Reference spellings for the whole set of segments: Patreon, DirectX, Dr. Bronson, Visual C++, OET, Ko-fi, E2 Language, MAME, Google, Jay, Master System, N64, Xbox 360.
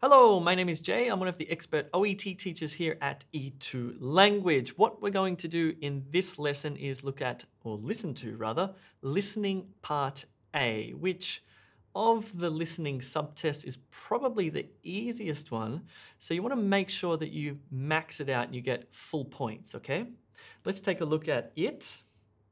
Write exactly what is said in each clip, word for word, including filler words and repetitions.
Hello, my name is Jay. I'm one of the expert O E T teachers here at E two Language. What we're going to do in this lesson is look at, or listen to rather, listening part A, which of the listening subtest is probably the easiest one. So you want to make sure that you max it out and you get full points, okay? Let's take a look at it.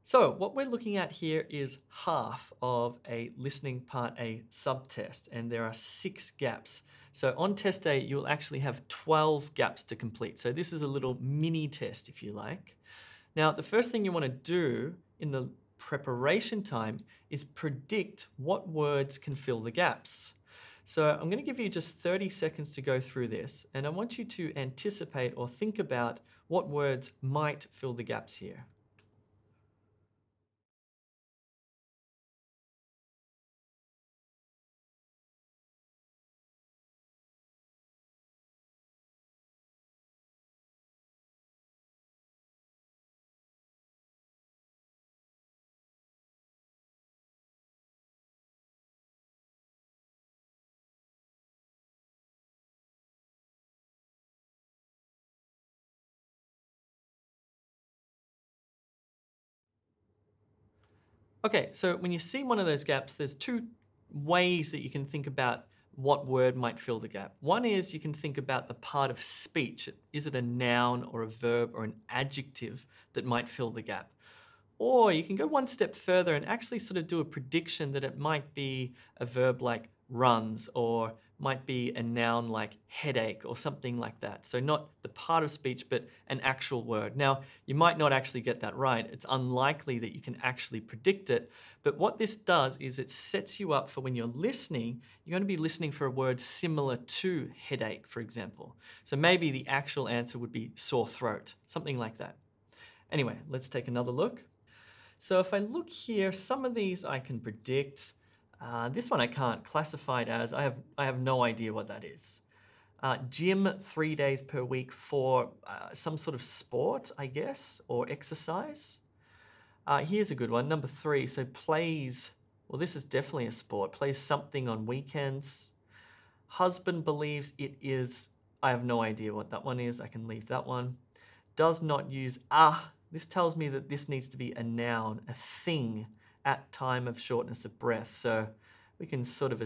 So what we're looking at here is half of a listening part A subtest, and there are six gaps. So on test A, you'll actually have twelve gaps to complete. So this is a little mini test, if you like. Now, the first thing you want to do in the preparation time is predict what words can fill the gaps. So I'm going to give you just thirty seconds to go through this, and I want you to anticipate or think about what words might fill the gaps here. Okay, so when you see one of those gaps, there's two ways that you can think about what word might fill the gap. One is you can think about the part of speech. Is it a noun or a verb or an adjective that might fill the gap? Or you can go one step further and actually sort of do a prediction that it might be a verb like runs, or might be a noun like headache or something like that. So not the part of speech, but an actual word. Now, you might not actually get that right. It's unlikely that you can actually predict it. But what this does is it sets you up for when you're listening, you're going to be listening for a word similar to headache, for example. So maybe the actual answer would be sore throat, something like that. Anyway, let's take another look. So if I look here, some of these I can predict. Uh, this one I can't classify it as. I have I have no idea what that is. Uh, gym three days per week for uh, some sort of sport, I guess, or exercise. Uh, here's a good one, number three. So plays, well, this is definitely a sport. Plays something on weekends. Husband believes it is, I have no idea what that one is. I can leave that one. Does not use ah. This tells me that this needs to be a noun, a thing, at time of shortness of breath. So we can sort of,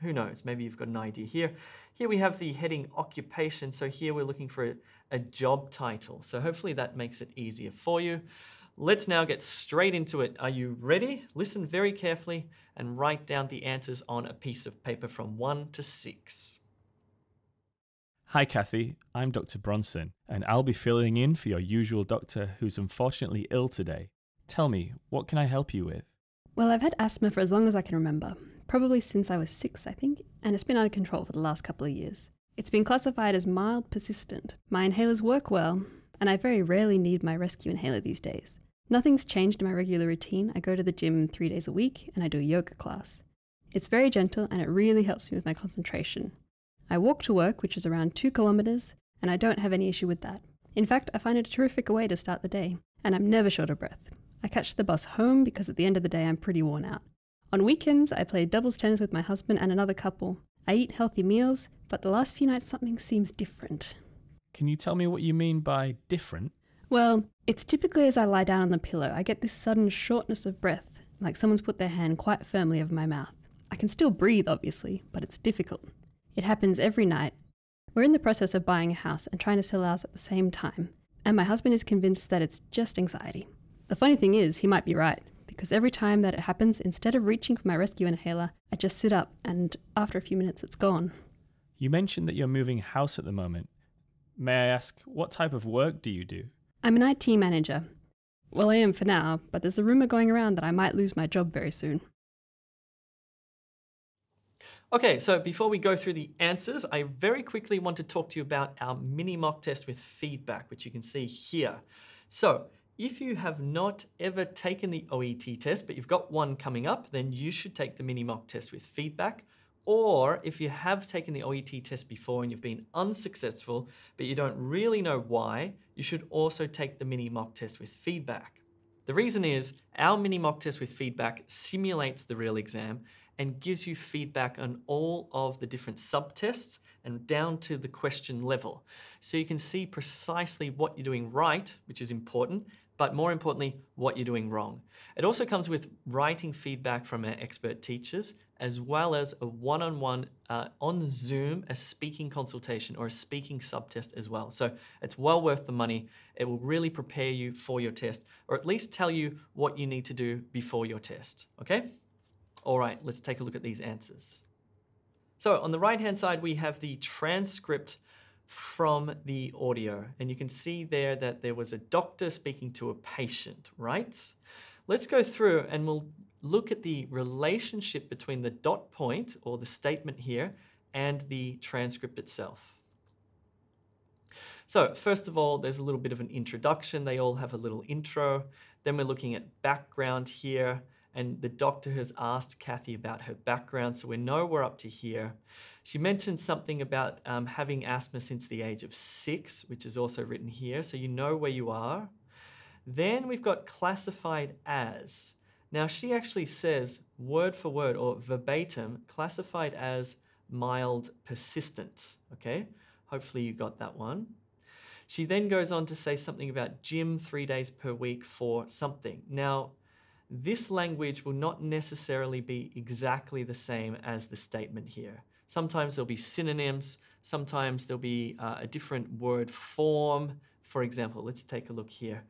who knows, maybe you've got an idea here. Here we have the heading occupation. So here we're looking for a, a job title. So hopefully that makes it easier for you. Let's now get straight into it. Are you ready? Listen very carefully and write down the answers on a piece of paper from one to six. Hi Kathy, I'm Doctor Bronson, and I'll be filling in for your usual doctor who's unfortunately ill today. Tell me, what can I help you with? Well, I've had asthma for as long as I can remember, probably since I was six, I think, and it's been out of control for the last couple of years. It's been classified as mild persistent. My inhalers work well, and I very rarely need my rescue inhaler these days. Nothing's changed in my regular routine. I go to the gym three days a week, and I do a yoga class. It's very gentle, and it really helps me with my concentration. I walk to work, which is around two kilometers, and I don't have any issue with that. In fact, I find it a terrific way to start the day, and I'm never short of breath. I catch the bus home because at the end of the day I'm pretty worn out. On weekends, I play doubles tennis with my husband and another couple. I eat healthy meals, but the last few nights something seems different. Can you tell me what you mean by different? Well, it's typically as I lie down on the pillow, I get this sudden shortness of breath, like someone's put their hand quite firmly over my mouth. I can still breathe, obviously, but it's difficult. It happens every night. We're in the process of buying a house and trying to sell ours at the same time, and my husband is convinced that it's just anxiety. The funny thing is, he might be right, because every time that it happens, instead of reaching for my rescue inhaler, I just sit up, and after a few minutes, it's gone. You mentioned that you're moving house at the moment. May I ask, what type of work do you do? I'm an I T manager. Well, I am for now, but there's a rumor going around that I might lose my job very soon. Okay, so before we go through the answers, I very quickly want to talk to you about our mini mock test with feedback, which you can see here. So, if you have not ever taken the O E T test, but you've got one coming up, then you should take the mini mock test with feedback. Or if you have taken the O E T test before and you've been unsuccessful, but you don't really know why, you should also take the mini mock test with feedback. The reason is our mini mock test with feedback simulates the real exam and gives you feedback on all of the different subtests and down to the question level. So you can see precisely what you're doing right, which is important, but more importantly, what you're doing wrong. It also comes with writing feedback from our expert teachers, as well as a one-on-one uh, on Zoom, a speaking consultation or a speaking subtest as well. So it's well worth the money. It will really prepare you for your test, or at least tell you what you need to do before your test, okay? All right, let's take a look at these answers. So on the right-hand side, we have the transcript from the audio, and you can see there that there was a doctor speaking to a patient, right? Let's go through and we'll look at the relationship between the dot point or the statement here and the transcript itself. So first of all, there's a little bit of an introduction. They all have a little intro. Then we're looking at background here, and the doctor has asked Kathy about her background, so we know we're up to here. She mentioned something about um, having asthma since the age of six, which is also written here, so you know where you are. Then we've got classified as. Now she actually says word for word or verbatim, classified as mild persistent, okay? Hopefully you got that one. She then goes on to say something about gym three days per week for something. Now, this language will not necessarily be exactly the same as the statement here. Sometimes there'll be synonyms, sometimes there'll be uh, a different word form. For example, let's take a look here.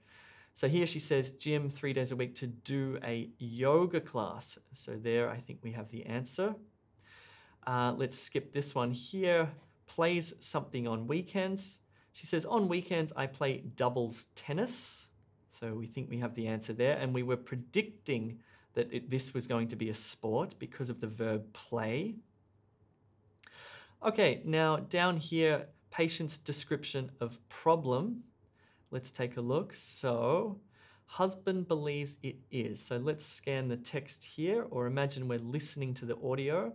So here she says gym three days a week to do a yoga class. So there I think we have the answer. Uh, let's skip this one here. Plays something on weekends. She says on weekends I play doubles tennis. So we think we have the answer there, and we were predicting that it, this was going to be a sport because of the verb play. Okay, now down here, patient's description of problem. Let's take a look. So, husband believes it is. So let's scan the text here, or imagine we're listening to the audio.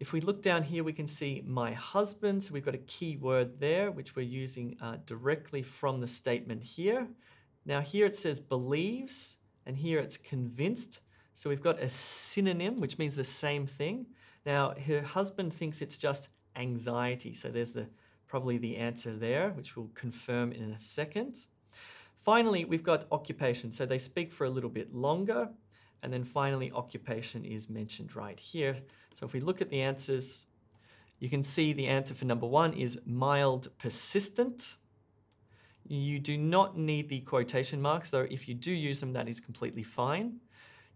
If we look down here, we can see my husband. So we've got a key word there, which we're using uh, directly from the statement here. Now here it says believes, and here it's convinced. So we've got a synonym, which means the same thing. Now her husband thinks it's just anxiety. So there's the probably the answer there, which we'll confirm in a second. Finally, we've got occupation. So they speak for a little bit longer. And then finally, occupation is mentioned right here. So if we look at the answers, you can see the answer for number one is mild persistent. You do not need the quotation marks, though if you do use them, that is completely fine.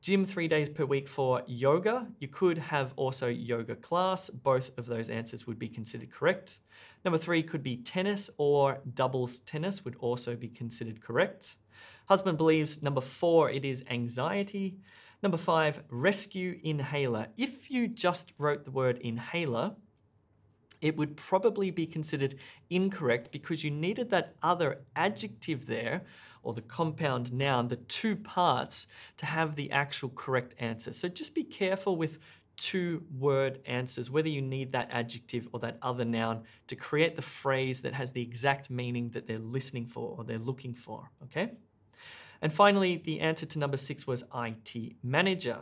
Gym three days per week for yoga. You could have also yoga class. Both of those answers would be considered correct. Number three could be tennis, or doubles tennis would also be considered correct. Husband believes, number four, it is anxiety. Number five, rescue inhaler. If you just wrote the word inhaler, it would probably be considered incorrect because you needed that other adjective there, or the compound noun, the two parts, to have the actual correct answer. So just be careful with two-word answers, whether you need that adjective or that other noun to create the phrase that has the exact meaning that they're listening for or they're looking for, okay? And finally, the answer to number six was I T manager.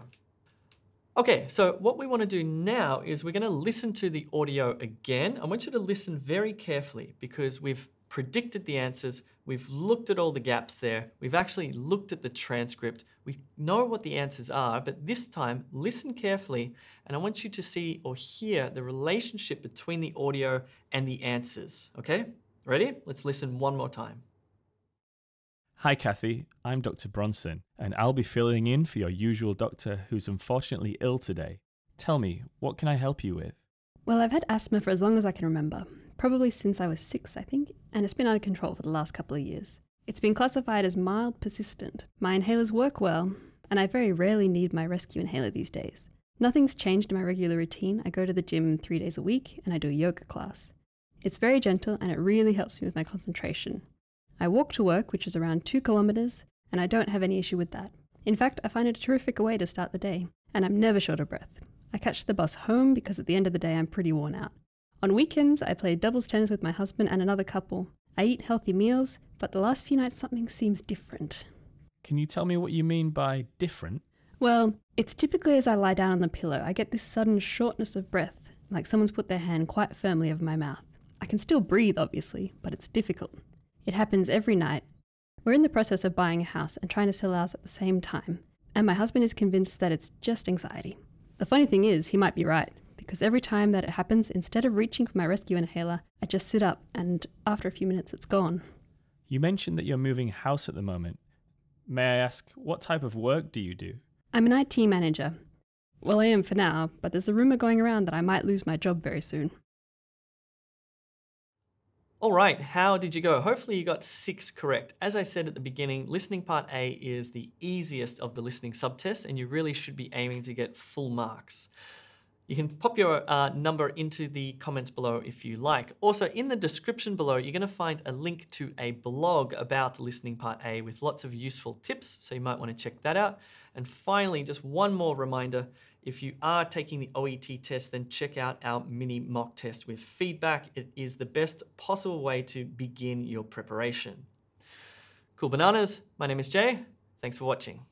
Okay, so what we want to do now is we're going to listen to the audio again. I want you to listen very carefully because we've predicted the answers, we've looked at all the gaps there, we've actually looked at the transcript, we know what the answers are, but this time listen carefully and I want you to see or hear the relationship between the audio and the answers, okay? Ready? Let's listen one more time. Hi Kathy, I'm Doctor Bronson, and I'll be filling in for your usual doctor who's unfortunately ill today. Tell me, what can I help you with? Well, I've had asthma for as long as I can remember, probably since I was six, I think, and it's been out of control for the last couple of years. It's been classified as mild persistent. My inhalers work well, and I very rarely need my rescue inhaler these days. Nothing's changed in my regular routine. I go to the gym three days a week, and I do a yoga class. It's very gentle, and it really helps me with my concentration. I walk to work, which is around two kilometres, and I don't have any issue with that. In fact, I find it a terrific way to start the day, and I'm never short of breath. I catch the bus home because at the end of the day I'm pretty worn out. On weekends, I play doubles tennis with my husband and another couple. I eat healthy meals, but the last few nights something seems different. Can you tell me what you mean by different? Well, it's typically as I lie down on the pillow, I get this sudden shortness of breath, like someone's put their hand quite firmly over my mouth. I can still breathe, obviously, but it's difficult. It happens every night. We're in the process of buying a house and trying to sell ours at the same time, and my husband is convinced that it's just anxiety. The funny thing is, he might be right, because every time that it happens, instead of reaching for my rescue inhaler, I just sit up, and after a few minutes, it's gone. You mentioned that you're moving house at the moment. May I ask, what type of work do you do? I'm an I T manager. Well, I am for now, but there's a rumor going around that I might lose my job very soon. All right, how did you go? Hopefully you got six correct. As I said at the beginning, listening part A is the easiest of the listening subtests, and you really should be aiming to get full marks. You can pop your uh, number into the comments below if you like. Also, in the description below, you're going to find a link to a blog about listening part A with lots of useful tips, so you might want to check that out. And finally, just one more reminder, if you are taking the O E T test, then check out our mini mock test with feedback. It is the best possible way to begin your preparation. Cool bananas. My name is Jay. Thanks for watching.